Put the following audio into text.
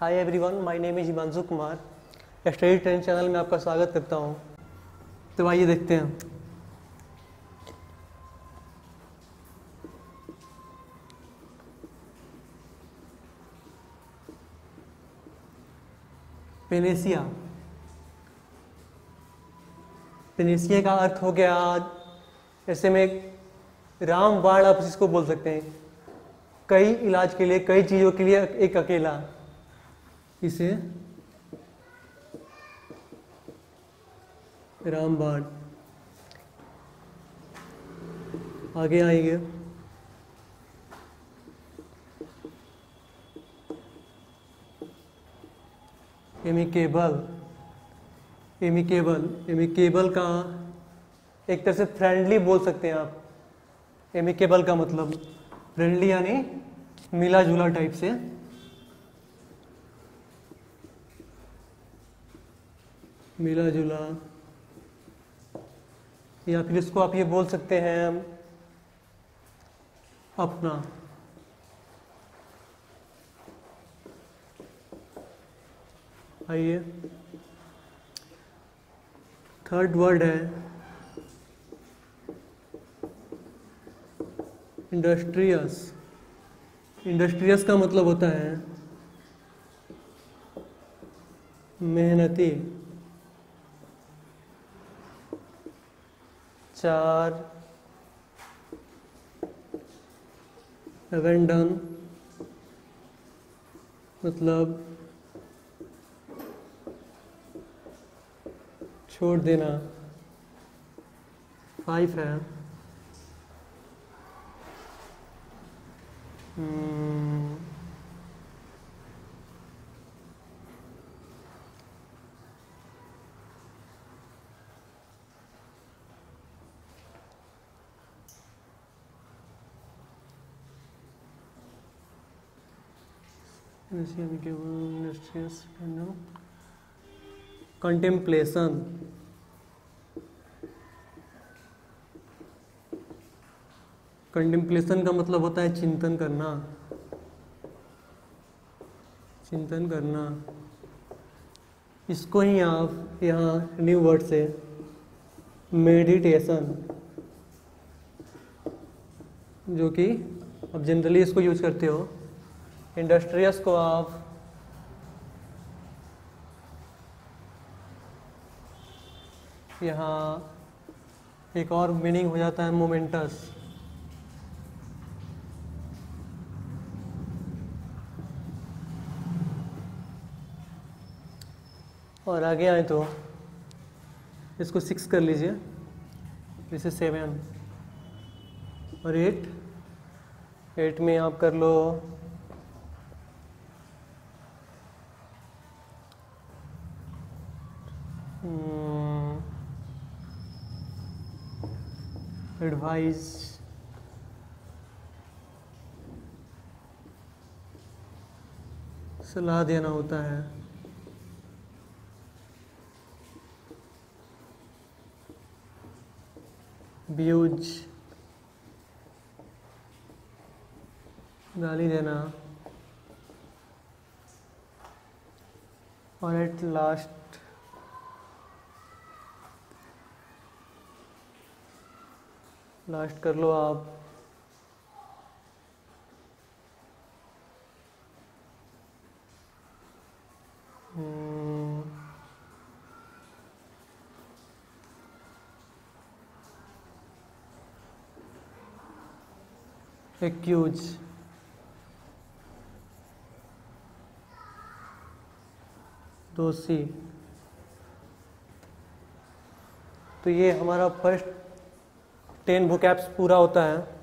Hi everyone, my name is Manju Kumar. Study trend channel में आपका स्वागत करता हूं। तो आइए देखते हैं। पेनेसिया पेनेसिया का अर्थ हो गया ऐसे में रामबाण, आप इसको बोल सकते हैं। कई इलाज के लिए, कई चीज़ों के लिए एक अकेला, इसे रामबाण। आगे आएंगे एमिकेबल। एमिकेबल का एक तरह से फ्रेंडली बोल सकते हैं आप। एमिकेबल का मतलब फ्रेंडली यानी मिला जुला टाइप से। मिला जुला, या फिर इसको आप ये बोल सकते हैं अपना। आइए थर्ड वर्ड है इंडस्ट्रियस। इंडस्ट्रियस का मतलब होता है मेहनती। चार अबेंडन मतलब छोड़ देना। फाइव है कंटेम्पलेशन। कंटेम्पलेशन का मतलब होता है चिंतन करना। चिंतन करना, इसको ही आप यहाँ न्यू वर्ड से मेडिटेशन, जो कि आप जनरली इसको यूज करते हो। इंडस्ट्रियस को आप यहाँ एक और मीनिंग हो जाता है मोमेंटस। और आगे आए तो इसको 6 कर लीजिए, जैसे 7 और 8 में आप कर लो एडवाइस। सलाह देना होता है। व्यूज गाली देना। और एट लास्ट कर लो आप एक्यूज। दोषी। तो ये हमारा फर्स्ट 10 वोकैब्स पूरा होता है।